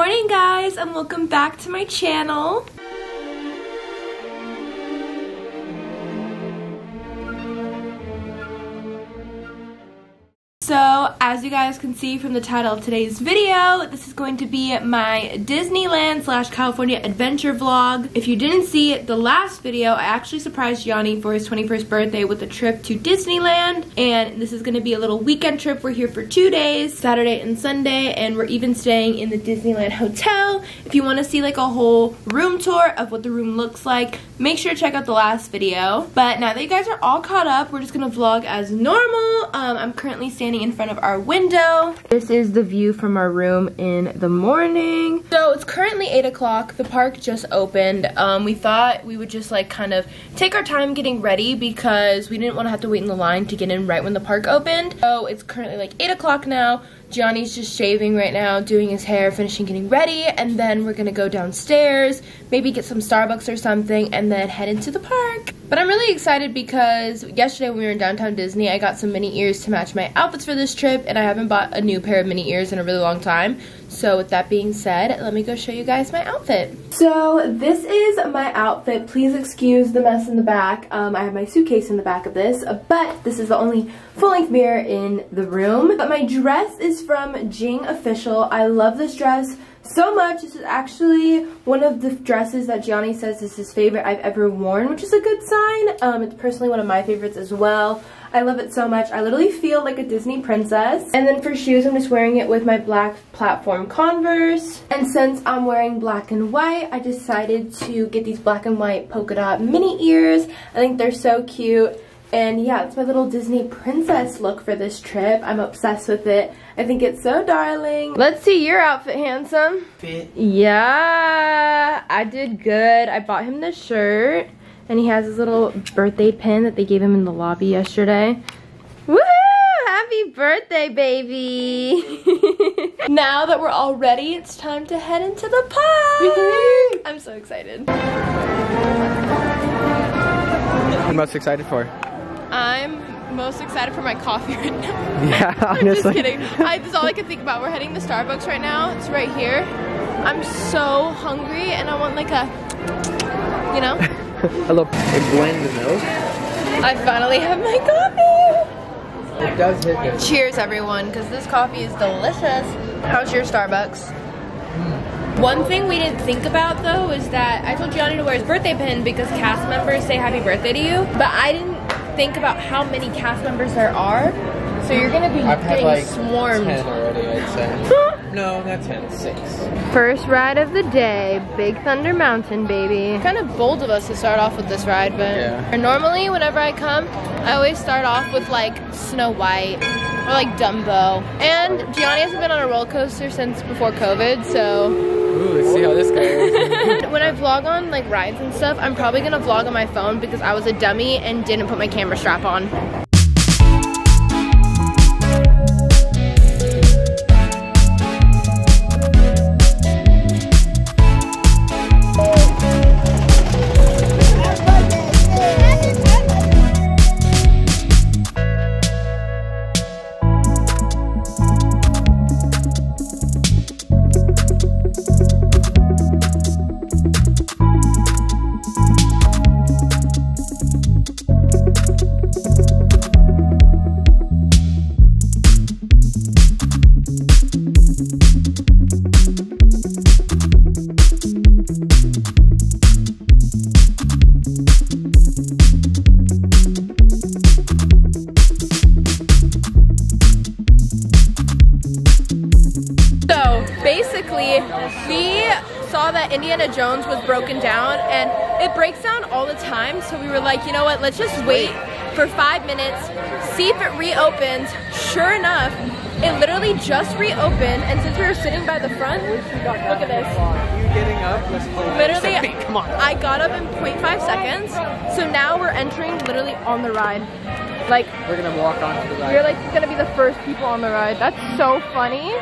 morning guys, and welcome back to my channel. So, as you guys can see from the title of today's video, this is going to be my Disneyland / California Adventure vlog. If you didn't see the last video, I actually surprised Gianni for his 21st birthday with a trip to Disneyland. And this is going to be a little weekend trip. We're here for 2 days, Saturday and Sunday, and we're even staying in the Disneyland Hotel. If you want to see like a whole room tour of what the room looks like, make sure to check out the last video. But now that you guys are all caught up, we're just going to vlog as normal. I'm currently standing in front of our window. This is the view from our room in the morning. So it's currently 8 o'clock. The park just opened. We thought we would just like kind of take our time getting ready because we didn't want to have to wait in the line to get in right when the park opened. So it's currently like 8 o'clock now. Gianni's just shaving right now, doing his hair, finishing getting ready, and then we're gonna go downstairs, maybe get some Starbucks or something, and then head into the park. But I'm really excited because yesterday when we were in downtown Disney, I got some mini ears to match my outfits for this trip, and I haven't bought a new pair of mini ears in a really long time. So with that being said, let me go show you guys my outfit. So this is my outfit. Please excuse the mess in the back. I have my suitcase in the back of this, but this is the only full-length mirror in the room. But my dress is from Jing Official. I love this dress so much. This is actually one of the dresses that Gianni says is his favorite I've ever worn, which is a good sign. It's personally one of my favorites as well. I love it so much. I literally feel like a Disney princess. And then for shoes, I'm just wearing it with my black platform Converse. And since I'm wearing black and white, I decided to get these black and white polka dot mini ears. I think they're so cute. And yeah, it's my little Disney princess look for this trip. I'm obsessed with it. I think it's so darling. Let's see your outfit, handsome. Fit. Yeah, I did good. I bought him this shirt. And he has his little birthday pin that they gave him in the lobby yesterday. Woo! Happy birthday, baby! Now that we're all ready, it's time to head into the park! I'm so excited. What are you most excited for? I'm most excited for my coffee right now. Yeah, honestly. I'm just kidding. That's all I can think about. We're heading to Starbucks right now. It's right here. I'm so hungry and I want like a, you know? Hello. And blend the milk. I finally have my coffee. It does hit good. Cheers, everyone, because this coffee is delicious. How's your Starbucks? One thing we didn't think about, though, is that I told Gianni to wear his birthday pin because cast members say happy birthday to you, but I didn't think about how many cast members there are. So you're going to be getting like swarmed. I've had like 10 already, I'd say. No, not 10, 6. First ride of the day, Big Thunder Mountain, baby. Kind of bold of us to start off with this ride, but yeah. Normally whenever I come, I always start off with like Snow White or like Dumbo. And Gianni hasn't been on a roller coaster since before COVID, so. Ooh, let's see how this goes. When I vlog on like rides and stuff, I'm probably going to vlog on my phone because I was a dummy and didn't put my camera strap on. Indiana Jones was broken down, and it breaks down all the time, so we were like, you know what, let's just wait for 5 minutes, see if it reopens. Sure enough, it literally just reopened, and since we were sitting by the front, look at this. You getting up? Literally, come on. I got up in 0.5 seconds, so now we're entering literally on the ride. Like, we're gonna walk onto the ride. We're like gonna be the first people on the ride. That's so funny.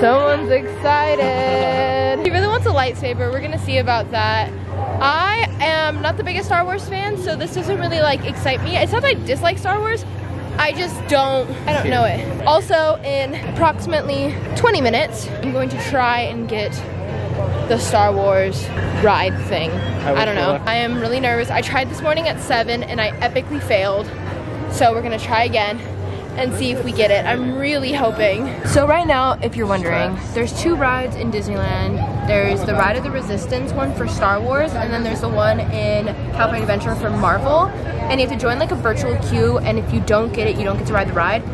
Someone's excited. He really wants a lightsaber. We're gonna see about that. I am not the biggest Star Wars fan, so this doesn't really like excite me. It's not that I dislike Star Wars. I just don't know it. Also, in approximately 20 minutes, I'm going to try and get the Star Wars ride thing. I don't know. I am really nervous. I tried this morning at 7 and I epically failed. So we're gonna try again and see if we get it. I'm really hoping. So right now, if you're wondering, there's two rides in Disneyland. There's the Rise of the Resistance one for Star Wars, and then there's the one in California Adventure for Marvel. And you have to join like a virtual queue, and if you don't get it, you don't get to ride the ride.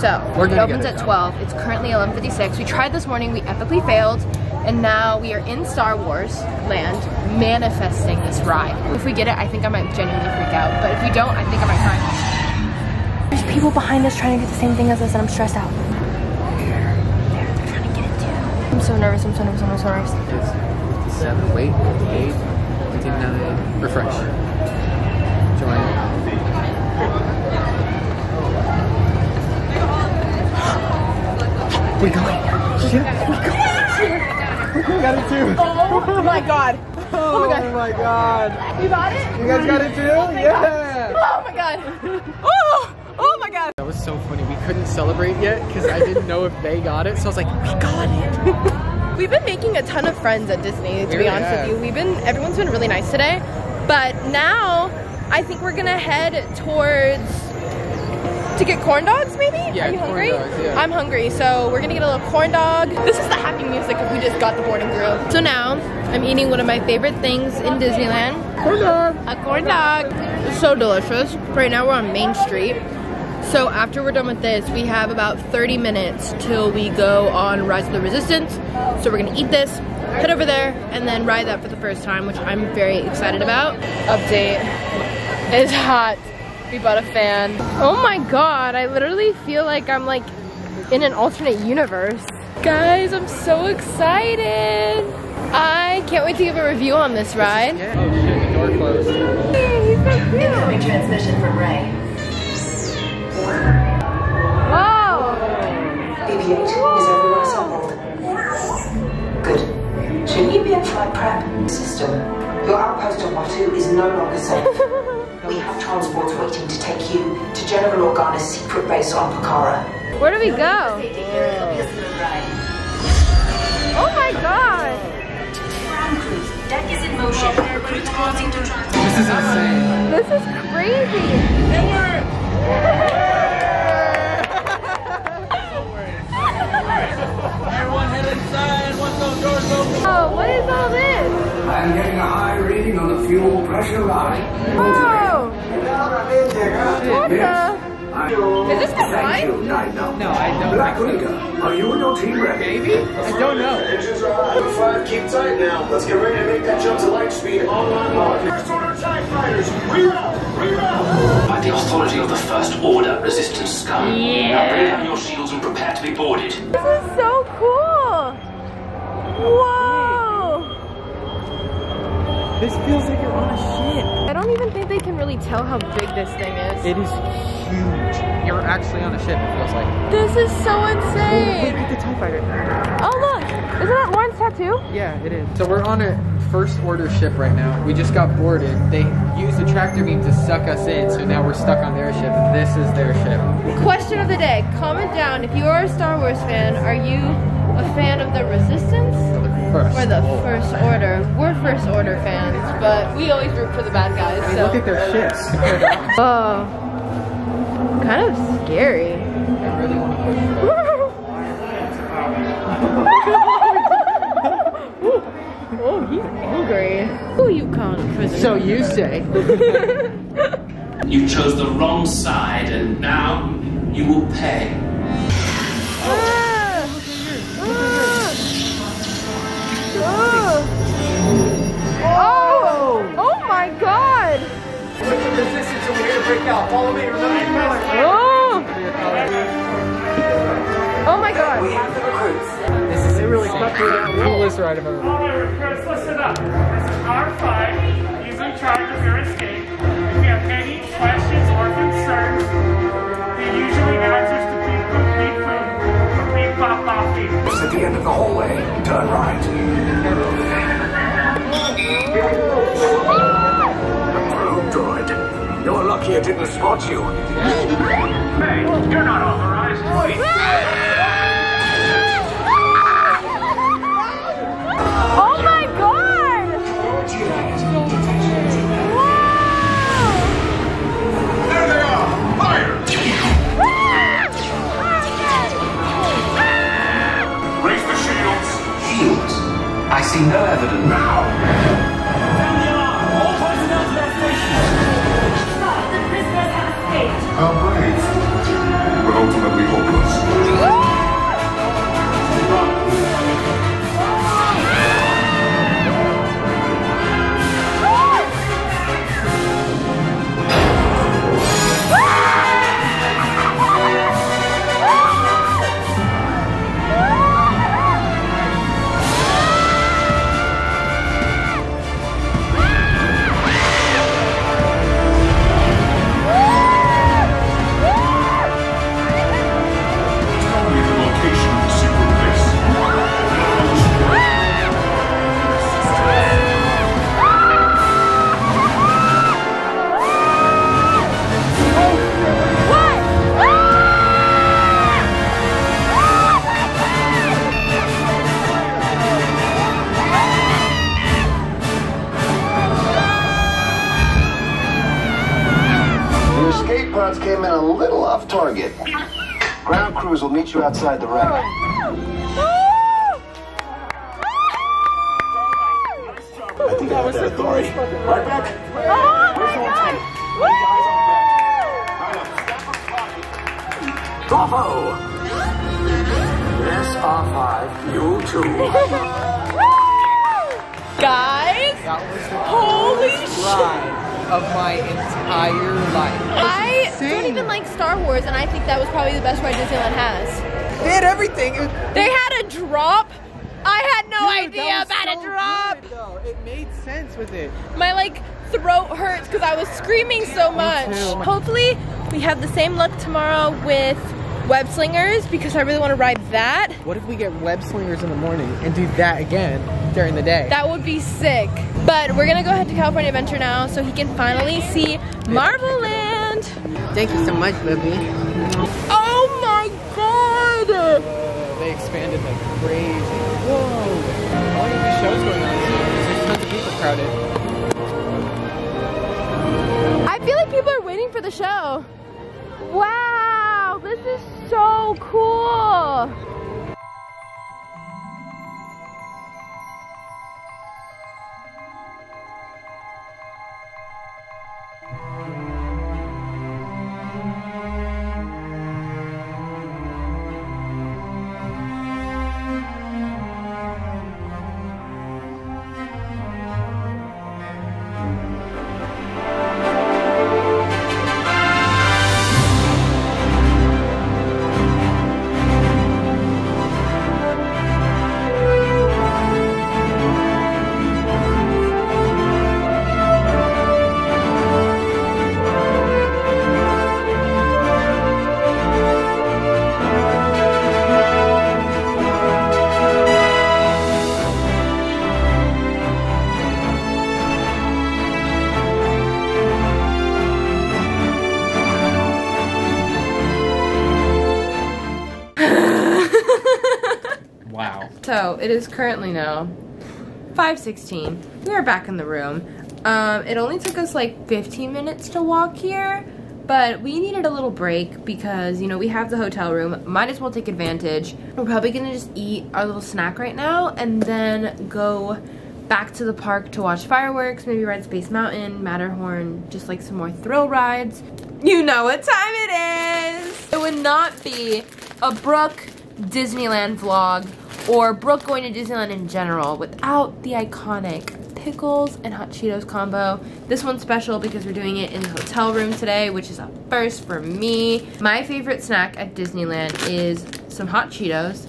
So it opens at 12. It's currently 11:56. We tried this morning, we epically failed, and now we are in Star Wars land manifesting this ride. If we get it, I think I might genuinely freak out, but if we don't, I think I might cry. There's people behind us trying to get the same thing as us and I'm stressed out. They're trying to get it too. I'm so nervous, I'm so nervous, I'm so nervous. It's 7, wait, 8, 9, refresh. Join. We're going. Yeah, we're going. We got it too. Oh my god. Oh my god. Oh my god. You got it? You guys got it too? Oh yeah. God. Oh my god. Oh! Oh my god! That was so funny. We couldn't celebrate yet because I didn't know if they got it. So I was like, we got it! We've been making a ton of friends at Disney, to be honest with you. Everyone's been really nice today. But now, I think we're gonna head to get corn dogs maybe? Yeah, are you hungry? Dogs, yeah. I'm hungry, so we're gonna get a little corn dog. This is the happy music if we just got the board and grill. So now, I'm eating one of my favorite things in Disneyland. Corn dog! A corn dog! It's so delicious. Right now we're on Main Street. So after we're done with this, we have about 30 minutes till we go on Rise of the Resistance. So we're gonna eat this, head over there, and then ride that for the first time, which I'm very excited about. Update, it's hot. We bought a fan. Oh my God, I literally feel like I'm like in an alternate universe. Guys, I'm so excited. I can't wait to give a review on this ride. Oh shit, the door closed. Hey, he's so cute. Incoming transmission from Ray. Wow! BB-8 is everywhere assembled. Good. Should be a flight prep system. Your outpost on Watu is no longer safe. We have transports waiting to take you to General Organa's secret base on Pekara. Where do we go? Oh my god! Ground crew, deck is in motion. Recruits closing to transport. This is insane. This is crazy. They were. Everyone head inside once those doors open. Oh, what is all this? I'm getting a high reading on the fuel pressure line. Whoa! What the? Is this the line? No, I don't. Black Riga, are you and your team ready? Baby? I don't know. Engines are hot. R5, keep tight now. Let's get ready to make that jump to light speed. First Order TIE fighters, reroute! Reroute! By the authority of the First Order, Resistance scum. Yeah! Now bring down your shields and prepare to be boarded. This is so cool! Whoa! This feels like you're on a ship. I don't even think they can really tell how big this thing is. It is huge. You're actually on a ship, it feels like. This is so insane! Oh, look at the TIE fighter. Oh look! Isn't that Lauren's tattoo? Yeah, it is. So we're on a First Order ship right now. We just got boarded. They used a tractor beam to suck us in, so now we're stuck on their ship. This is their ship. Question of the day. Comment down if you are a Star Wars fan, are you a fan of the Resistance? Or the First Order? We're First Order fans, but we always root for the bad guys. I mean, so. Look at their ships. Oh, kind of scary. I really want to push them. Oh, he's angry. Who you calling prison? So you say. You chose the wrong side, and now you will pay. Oh! Oh my God! Look at the resistance over here to break out. Follow me. Oh! Oh my God! We have the recruits. This is they really cut me down. Coolest ride I've ever done. All right, recruits, listen up. This is R5. He's in charge of your escape. If you have any questions or concerns, the usually answers to beep pop pop beep. It's at the end of the hallway. Turn right. Approved droid. Your You're lucky I didn't spot you. Hey, you're not authorized. Wait. Oh my god! Wow! There they are! Fire! Raise the shields. Shields? I see no evidence. Now! How brave, but ultimately hopeless. Came in a little off target. Ground crews will meet you outside the wreck. I think I was there, Dory. Right back? Oh my god! Bravo! Yes, R5, you too. Guys, holy shit! Of my entire life. I don't even like Star Wars, and I think that was probably the best ride Disneyland has. They had everything. They had a drop. I had no idea about so a drop. Good, it made sense with it. My like throat hurts because I was screaming so much. Hopefully, we have the same luck tomorrow with Web Slingers because I really want to ride that. What if we get Web Slingers in the morning and do that again during the day? That would be sick. But we're gonna go ahead to California Adventure now so he can finally see Marvel Land. Thank you so much, Libby. Oh my god! They expanded like crazy. Whoa! All these shows going on too. There's tons of people crowded. I feel like people are waiting for the show. Wow! This is so cool! So it is currently now 5:16. We are back in the room. It only took us like 15 minutes to walk here, but we needed a little break because, you know, we have the hotel room. Might as well take advantage. We're probably gonna just eat our little snack right now and then go back to the park to watch fireworks, maybe ride Space Mountain, Matterhorn, just like some more thrill rides. You know what time it is! It would not be a Brooke Disneyland vlog or Brooke going to Disneyland in general without the iconic pickles and hot Cheetos combo. This one's special because we're doing it in the hotel room today, which is a first for me. My favorite snack at Disneyland is some hot Cheetos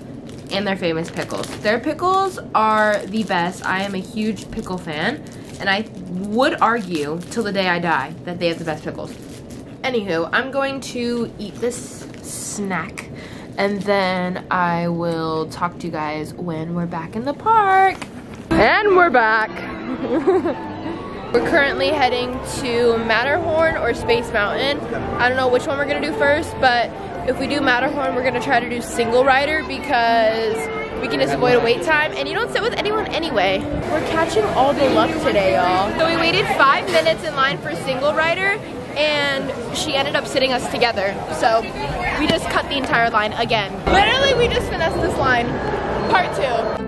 and their famous pickles. Their pickles are the best. I am a huge pickle fan, and I would argue till the day I die that they have the best pickles. Anywho, I'm going to eat this snack and then I will talk to you guys when we're back in the park. And we're back. We're currently heading to Matterhorn or Space Mountain. I don't know which one we're gonna do first, but if we do Matterhorn, we're gonna try to do single rider because we can just avoid a wait time and you don't sit with anyone anyway. We're catching all the luck today, y'all. So we waited 5 minutes in line for single rider and she ended up sitting us together. So we just cut the entire line again. Literally, we just finessed this line. Part 2.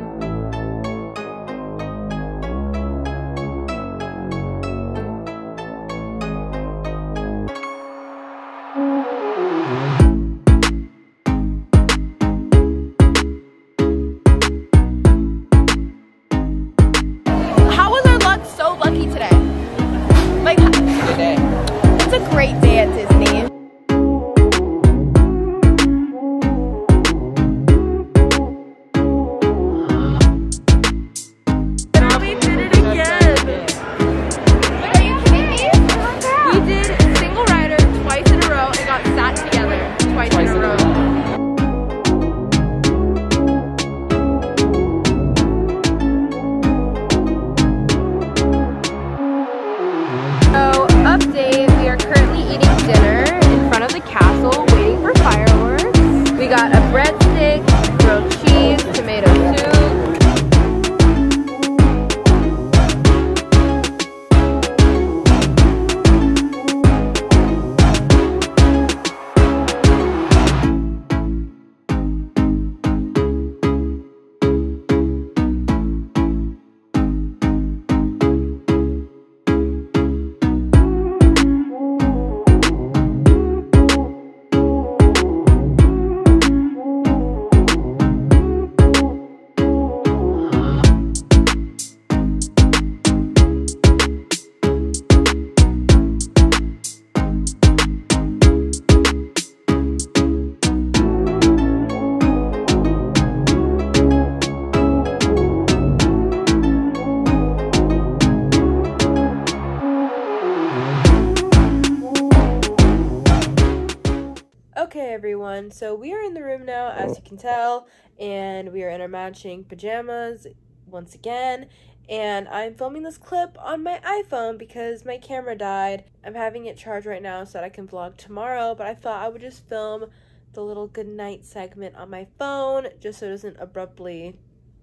Everyone, so we are in the room now, as you can tell, and we are in our matching pajamas once again, and I'm filming this clip on my iPhone because my camera died. I'm having it charged right now so that I can vlog tomorrow, but I thought I would just film the little goodnight segment on my phone just so it doesn't abruptly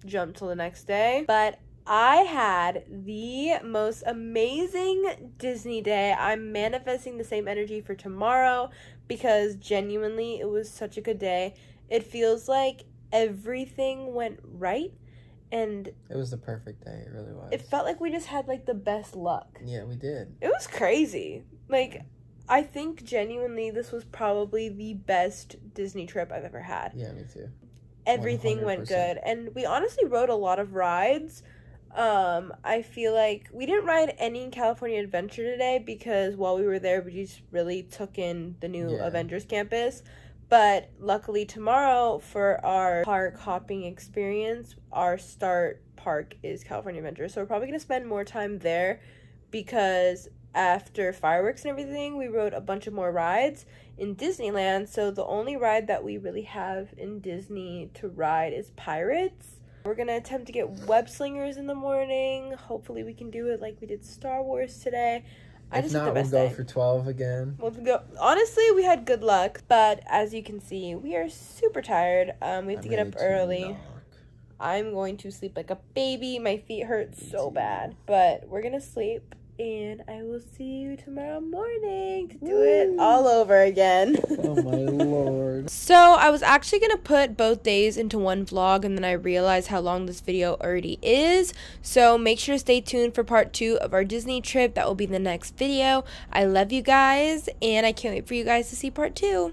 jump till the next day. But I had the most amazing Disney day. I'm manifesting the same energy for tomorrow because genuinely it was such a good day. It feels like everything went right and it was the perfect day. It really was. It felt like we just had like the best luck. Yeah, we did. It was crazy. Like, I think genuinely this was probably the best Disney trip I've ever had. Yeah, me too. Everything 100%. Went good, and we honestly rode a lot of rides. I feel like we didn't ride any California Adventure today because while we were there, we just really took in the new Avengers Campus. But luckily tomorrow for our park hopping experience, our start park is California Adventure. So we're probably going to spend more time there because after fireworks and everything, we rode a bunch of more rides in Disneyland. So the only ride that we really have in Disney to ride is Pirates. We're gonna attempt to get Web Slingers in the morning. Hopefully we can do it like we did Star Wars today. I just had the best day. If not, we'll go for 12 again. We'll go. Honestly, we had good luck, but as you can see, we are super tired. We have to get up early. I'm going to sleep like a baby. My feet hurt so bad, but we're gonna sleep. And I will see you tomorrow morning to do it all over again. Oh my lord. So I was actually going to put both days into one vlog, and then I realized how long this video already is. So make sure to stay tuned for part 2 of our Disney trip. That will be the next video. I love you guys, and I can't wait for you guys to see part 2.